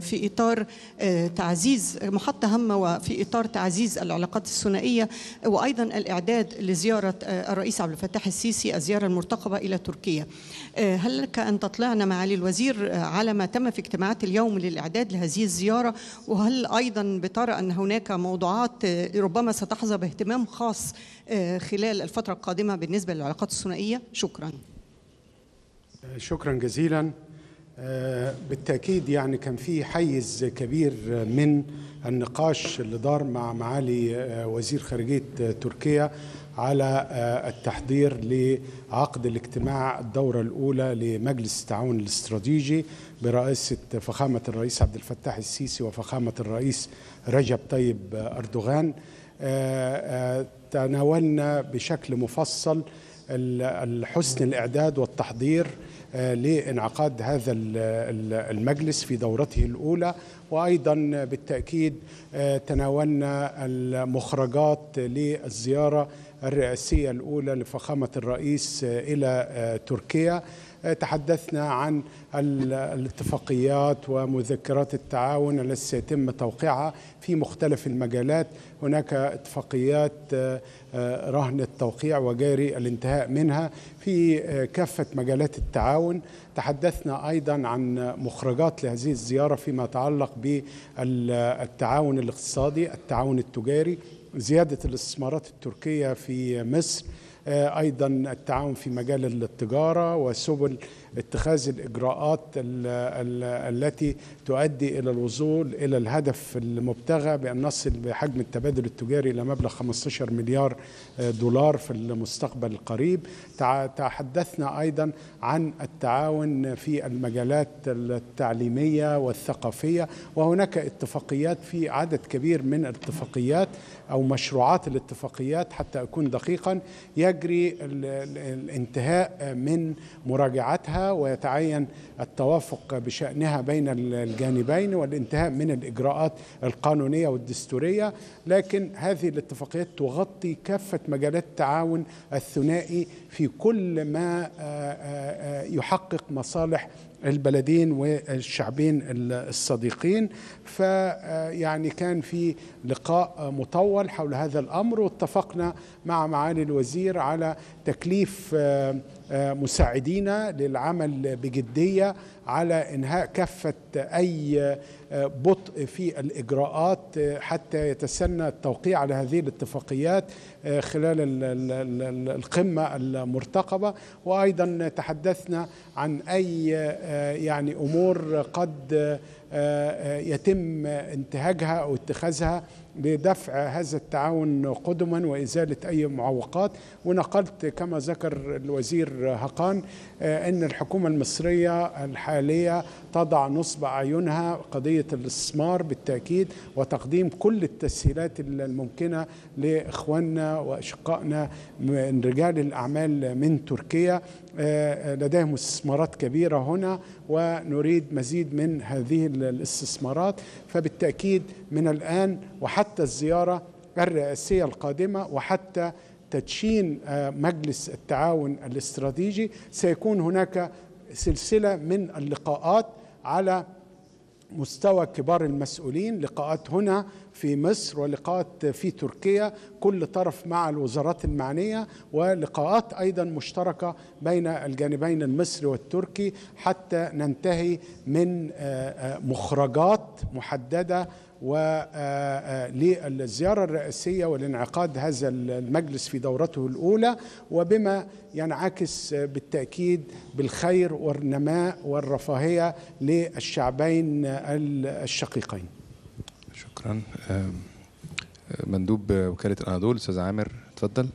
في إطار تعزيز محطة هامة وفي إطار تعزيز العلاقات الثنائية، وأيضا الإعداد لزيارة الرئيس عبد الفتاح السيسي، الزيارة المرتقبة إلى تركيا. هل لك أن تطلعنا معالي الوزير على ما تم في اجتماعات اليوم للإعداد لهذه الزيارة، وهل أيضا بترى أن هناك موضوعات ربما ستحظى باهتمام خاص خلال الفترة القادمة بالنسبة للعلاقات الثنائية؟ شكرا. شكرا جزيلا. بالتأكيد يعني كان في حيز كبير من النقاش اللي دار مع معالي وزير خارجية تركيا على التحضير لعقد الاجتماع الدورة الأولى لمجلس التعاون الاستراتيجي برئاسة فخامة الرئيس عبد الفتاح السيسي وفخامة الرئيس رجب طيب أردوغان. تناولنا بشكل مفصل حسن الإعداد والتحضير لانعقاد هذا المجلس في دورته الأولى، وأيضا بالتأكيد تناولنا المخرجات للزيارة الرئاسية الأولى لفخامة الرئيس إلى تركيا. تحدثنا عن الاتفاقيات ومذكرات التعاون التي سيتم توقيعها في مختلف المجالات. هناك اتفاقيات رهن التوقيع وجاري الانتهاء منها في كافة مجالات التعاون. تحدثنا أيضا عن مخرجات لهذه الزيارة فيما يتعلق بالتعاون الاقتصادي، التعاون التجاري، زيادة الاستثمارات التركية في مصر، أيضا التعاون في مجال التجارة وسبل اتخاذ الإجراءات التي تؤدي إلى الوصول إلى الهدف المبتغى بأن نصل بحجم التبادل التجاري إلى مبلغ 15 مليار دولار في المستقبل القريب. تحدثنا أيضا عن التعاون في المجالات التعليمية والثقافية، وهناك اتفاقيات في عدد كبير من الاتفاقيات أو مشروعات الاتفاقيات حتى أكون دقيقا يجري الانتهاء من مراجعتها ويتعين التوافق بشأنها بين الجانبين والانتهاء من الإجراءات القانونية والدستورية. لكن هذه الاتفاقيات تغطي كافة مجالات التعاون الثنائي في كل ما يحقق مصالح البلدين والشعبين الصديقين. فيعني كان في لقاء مطول حول هذا الأمر، واتفقنا مع معالي الوزير على تكليف مساعدينا للعمل بجدية على إنهاء كافة أي بطء في الإجراءات حتى يتسنى التوقيع على هذه الاتفاقيات خلال القمة المرتقبة. وأيضا تحدثنا عن أي يعني أمور قد يتم انتهاجها أو اتخاذها لدفع هذا التعاون قدما وإزالة أي معوقات. ونقلت كما ذكر الوزير هاكان أن الحكومة المصرية الحالية تضع نصب أعينها قضية الاستثمار بالتأكيد وتقديم كل التسهيلات الممكنة لإخواننا وأشقائنا من رجال الأعمال من تركيا، لديهم استثمارات كبيرة هنا ونريد مزيد من هذه الاستثمارات. فبالتأكيد من الآن وحتى الزيارة الرئاسية القادمة وحتى تدشين مجلس التعاون الاستراتيجي سيكون هناك سلسلة من اللقاءات على مستوى كبار المسؤولين، لقاءات هنا في مصر ولقاءات في تركيا كل طرف مع الوزارات المعنية، ولقاءات أيضا مشتركة بين الجانبين المصري والتركي حتى ننتهي من مخرجات محددة وللزيارة الرئاسية ولانعقاد هذا المجلس في دورته الأولى، وبما ينعكس بالتأكيد بالخير والنماء والرفاهية للشعبين الشقيقين. شكرا. مندوب وكالة الأناضول أستاذ عامر تفضل.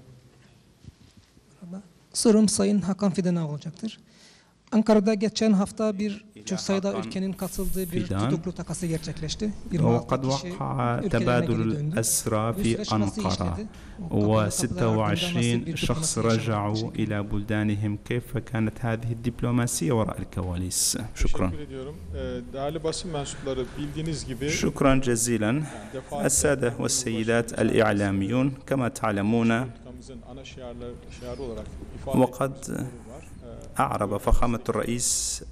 Sorum Sayın Hakan Fidan'a olacaktır. Ankara'da geçen hafta bir çok sayıda ülkenin katıldığı bir tutuklu takası gerçekleşti. 26 kişi ülkelerine geri döndü. Bu süreç nasıl işledi? Ve 26 şahs raja'u ila buldanihim. Keyfe kânet hâzihi diplomasiye vera'l kevalis. Şükran. Değerli basın mensupları bildiğiniz gibi. Şükran cezilen. Es-sâde ve seyyidat el-i'lamiyun. Kama ta'lemûne. وقد أعرب فخامة الرئيس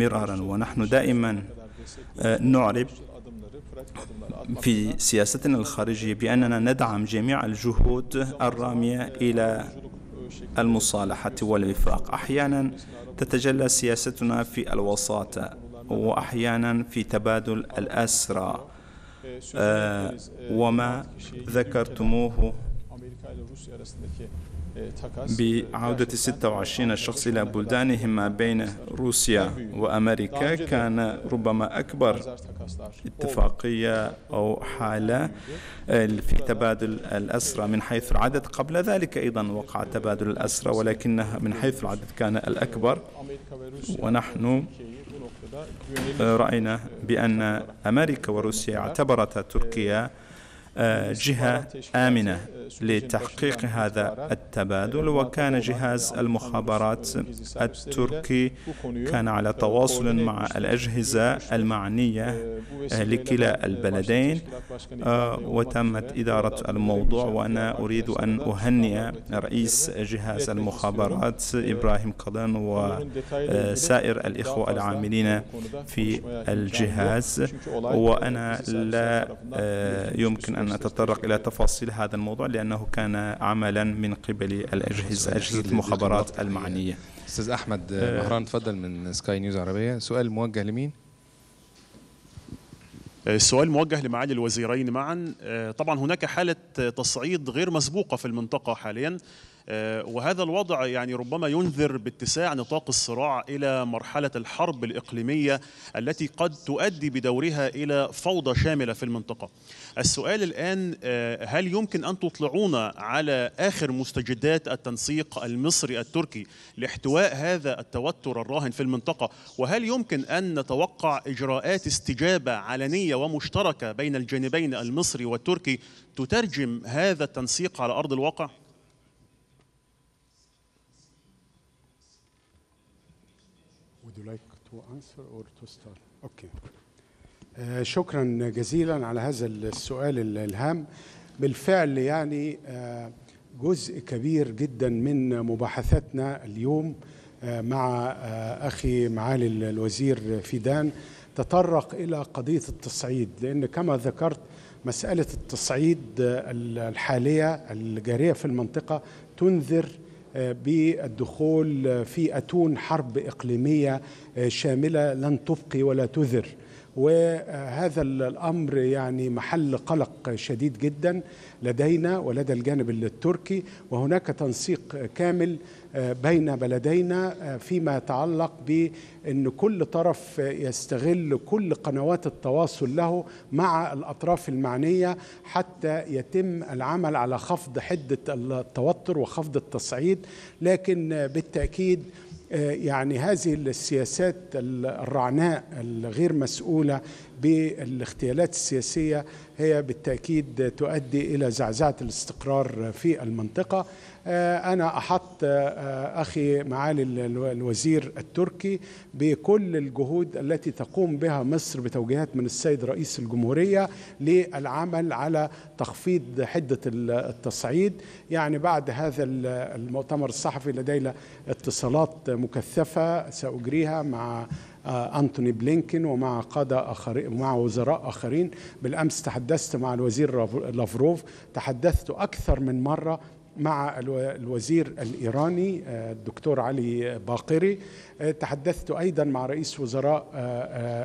مرارا ونحن دائما نعرب في سياستنا الخارجية بأننا ندعم جميع الجهود الرامية إلى المصالحة والوفاق. أحيانا تتجلى سياستنا في الوساطة وأحيانا في تبادل الأسرى، وما ذكرتموه بعودة 26 شخص إلى بلدانهم ما بين روسيا وأمريكا كان ربما أكبر اتفاقية أو حالة في تبادل الأسرى من حيث العدد. قبل ذلك أيضا وقع تبادل الأسرى ولكنها من حيث العدد كان الأكبر، ونحن رأينا بأن أمريكا وروسيا اعتبرتا تركيا جهة آمنة لتحقيق هذا التبادل، وكان جهاز المخابرات التركي كان على تواصل مع الأجهزة المعنية لكلا البلدين، وتمت إدارة الموضوع. وأنا أريد أن أهنئ رئيس جهاز المخابرات إبراهيم قالن وسائر الإخوة العاملين في الجهاز، وأنا لا يمكن أن أتطرق إلى تفاصيل هذا الموضوع لأنه كان عملا من قبل أجهزة المخابرات المعنية. أستاذ أحمد مهران تفضل من سكاي نيوز عربية. سؤال موجه لمين؟ السؤال موجه لمعالي الوزيرين معا. طبعا هناك حالة تصعيد غير مسبوقة في المنطقة حاليا، وهذا الوضع يعني ربما ينذر باتساع نطاق الصراع إلى مرحلة الحرب الإقليمية التي قد تؤدي بدورها إلى فوضى شاملة في المنطقة. السؤال الآن، هل يمكن أن تطلعونا على آخر مستجدات التنسيق المصري التركي لاحتواء هذا التوتر الراهن في المنطقة؟ وهل يمكن أن نتوقع إجراءات استجابة علنية ومشتركة بين الجانبين المصري والتركي تترجم هذا التنسيق على أرض الواقع؟ شكرا جزيلا على هذا السؤال الهام. بالفعل يعني جزء كبير جدا من مباحثاتنا اليوم مع أخي معالي الوزير فيدان تطرق إلى قضية التصعيد، لأن كما ذكرت مسألة التصعيد الحالية الجارية في المنطقة تنذر بالدخول في أتون حرب إقليمية شاملة لن تبقي ولا تذر، وهذا الأمر يعني محل قلق شديد جدا لدينا ولدى الجانب التركي. وهناك تنسيق كامل بين بلدينا فيما يتعلق بأن كل طرف يستغل كل قنوات التواصل له مع الأطراف المعنية حتى يتم العمل على خفض حدة التوتر وخفض التصعيد. لكن بالتأكيد يعني هذه السياسات الرعناء الغير مسؤولة بالاغتيالات السياسية هي بالتأكيد تؤدي إلى زعزعة الاستقرار في المنطقة. أنا أحط أخي معالي الوزير التركي بكل الجهود التي تقوم بها مصر بتوجيهات من السيد رئيس الجمهورية للعمل على تخفيض حدة التصعيد. يعني بعد هذا المؤتمر الصحفي لدينا اتصالات مكثفة سأجريها مع أنتوني بلينكين ومع قادة آخرين ومع وزراء آخرين. بالأمس تحدثت مع الوزير لافروف، تحدثت أكثر من مرة مع الوزير الإيراني الدكتور علي باقري، تحدثت أيضا مع رئيس وزراء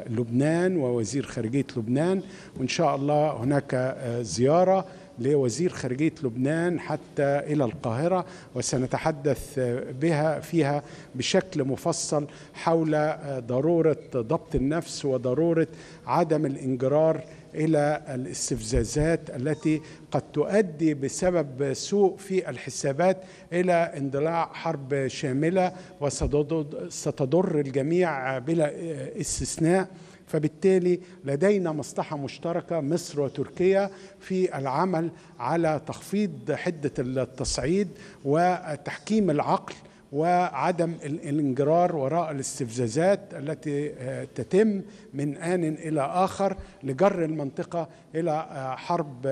لبنان ووزير خارجية لبنان، وإن شاء الله هناك زيارة لوزير خارجية لبنان حتى إلى القاهرة وسنتحدث بها فيها بشكل مفصل حول ضرورة ضبط النفس وضرورة عدم الانجرار إلى الاستفزازات التي قد تؤدي بسبب سوء في الحسابات إلى اندلاع حرب شاملة وستضر الجميع بلا استثناء. فبالتالي لدينا مصلحة مشتركة مصر وتركيا في العمل على تخفيض حدة التصعيد وتحكيم العقل وعدم الانجرار وراء الاستفزازات التي تتم من آن إلى آخر لجر المنطقة إلى حرب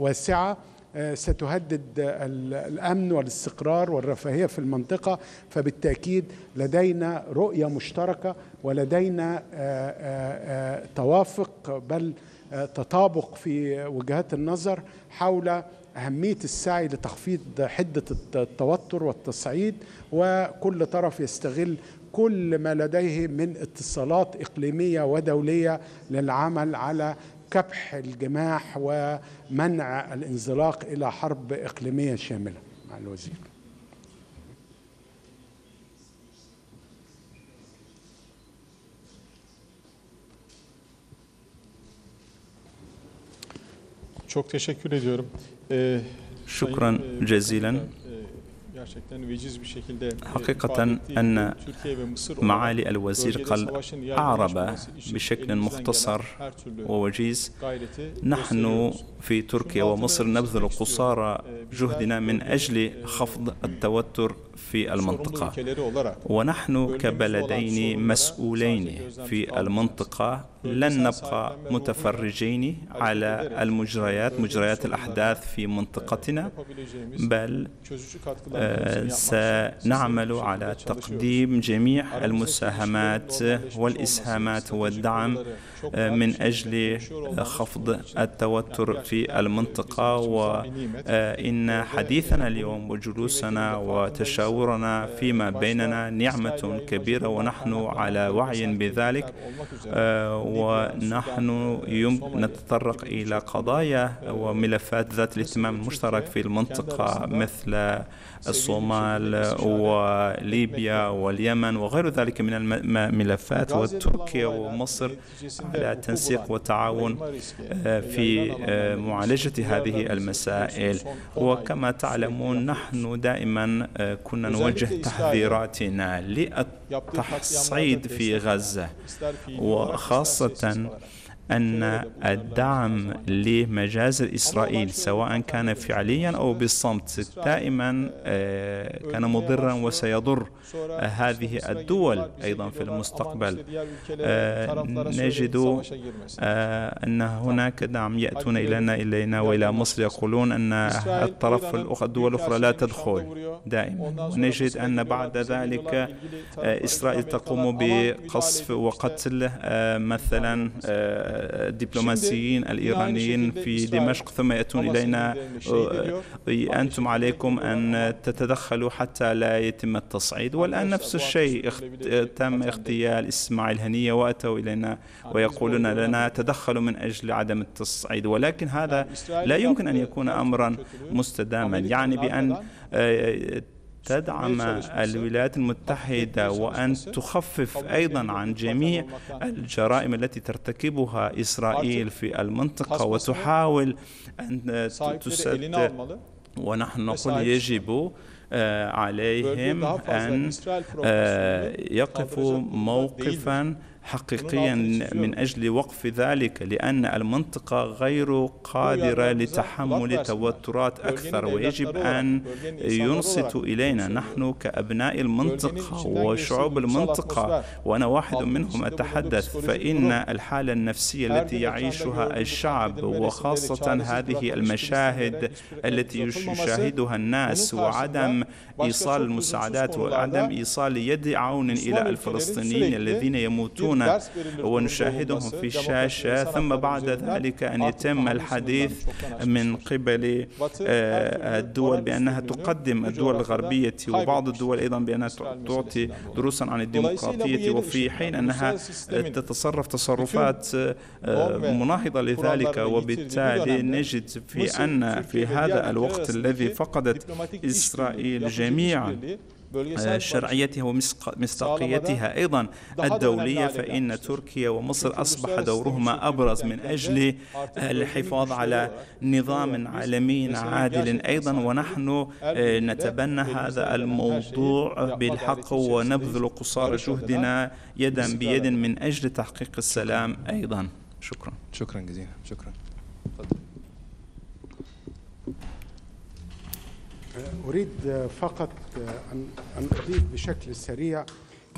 واسعة ستهدد الأمن والاستقرار والرفاهية في المنطقة. فبالتأكيد لدينا رؤية مشتركة ولدينا توافق بل تطابق في وجهات النظر حول أهمية السعي لتخفيض حدة التوتر والتصعيد، وكل طرف يستغل كل ما لديه من اتصالات إقليمية ودولية للعمل على كبح الجماح ومنع الانزلاق إلى حرب إقليمية شاملة. مع الوزير. شكرا جزيلا. حقيقة أن معالي الوزير قد أعرب بشكل مختصر ووجيز. نحن في تركيا ومصر نبذل قصارى جهدنا من أجل خفض التوتر في المنطقة، ونحن كبلدين مسؤولين في المنطقة لن نبقى متفرجين على مجريات الأحداث في منطقتنا، بل سنعمل على تقديم جميع المساهمات والإسهامات والدعم من أجل خفض التوتر في المنطقة. وإن حديثنا اليوم وجلوسنا وتشاورنا فيما بيننا نعمة كبيرة، ونحن على وعي بذلك، ونحن نتطرق إلى قضايا وملفات ذات الاهتمام المشترك في المنطقة مثل الصومال وليبيا واليمن وغير ذلك من الملفات. وتركيا ومصر على تنسيق وتعاون في معالجة هذه المسائل. وكما تعلمون نحن دائما كنا نوجه تحذيراتنا للتصعيد في غزة، وخاصة أن الدعم لمجازر إسرائيل سواء كان فعليا أو بالصمت دائما كان مضرا وسيضر هذه الدول أيضا في المستقبل. نجد أن هناك دعم يأتون إلينا وإلى مصر يقولون أن الدول الأخرى لا تدخل دائما. نجد أن بعد ذلك إسرائيل تقوم بقصف وقتل مثلا الدبلوماسيين الإيرانيين في دمشق، ثم يأتون إلينا أنتم عليكم أن تتدخلوا حتى لا يتم التصعيد. والآن نفس الشيء، تم اغتيال إسماعيل هنية وأتوا إلينا ويقولون لنا تدخلوا من أجل عدم التصعيد. ولكن هذا لا يمكن أن يكون أمرا مستداما، يعني بأن تدعم الولايات المتحدة وأن تخفف أيضا عن جميع الجرائم التي ترتكبها إسرائيل في المنطقة وتحاول أن تسد. ونحن نقول يجب عليهم أن يقفوا موقفا حقيقيا من أجل وقف ذلك، لأن المنطقة غير قادرة لتحمل توترات أكثر، ويجب أن ينصتوا إلينا. نحن كأبناء المنطقة وشعوب المنطقة، وأنا واحد منهم أتحدث، فإن الحالة النفسية التي يعيشها الشعب وخاصة هذه المشاهد التي يشاهدها الناس وعدم إيصال المساعدات وعدم إيصال يد عون إلى الفلسطينيين الذين يموتون ونشاهدهم في الشاشة، ثم بعد ذلك أن يتم الحديث من قبل الدول بأنها تقدم، الدول الغربية وبعض الدول أيضا بأنها تعطي دروسا عن الديمقراطية، وفي حين أنها تتصرف تصرفات مناهضة لذلك. وبالتالي نجد في أن في هذا الوقت الذي فقدت إسرائيل جميعا شرعيتها ومصداقيتها أيضا الدولية، فإن تركيا ومصر أصبح دورهما أبرز من أجل الحفاظ على نظام عالمي عادل أيضا. ونحن نتبنى هذا الموضوع بالحق ونبذل قصارى جهدنا يدا بيد من أجل تحقيق السلام أيضا. شكرا. شكرا جزيلا. شكرا. أريد فقط أن أضيف بشكل سريع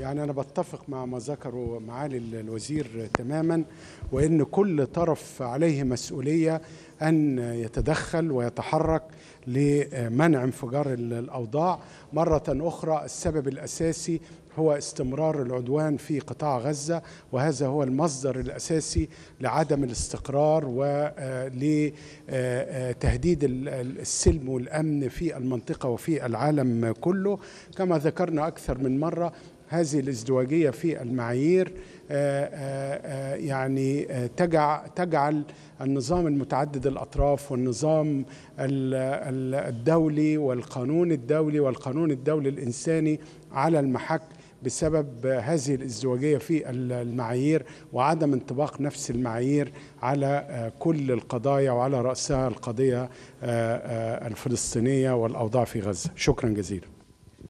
يعني أنا بتفق مع ما ذكره معالي الوزير تماما، وإن كل طرف عليه مسؤولية أن يتدخل ويتحرك لمنع انفجار الأوضاع. مرة أخرى السبب الأساسي هو استمرار العدوان في قطاع غزة، وهذا هو المصدر الأساسي لعدم الاستقرار ولتهديد السلم والأمن في المنطقة وفي العالم كله. كما ذكرنا أكثر من مرة، هذه الازدواجية في المعايير يعني تجعل النظام المتعدد الأطراف والنظام الدولي والقانون الدولي الإنساني على المحك بسبب هذه الازدواجية في المعايير وعدم انطباق نفس المعايير على كل القضايا، وعلى رأسها القضية الفلسطينية والأوضاع في غزة. شكرا جزيلا.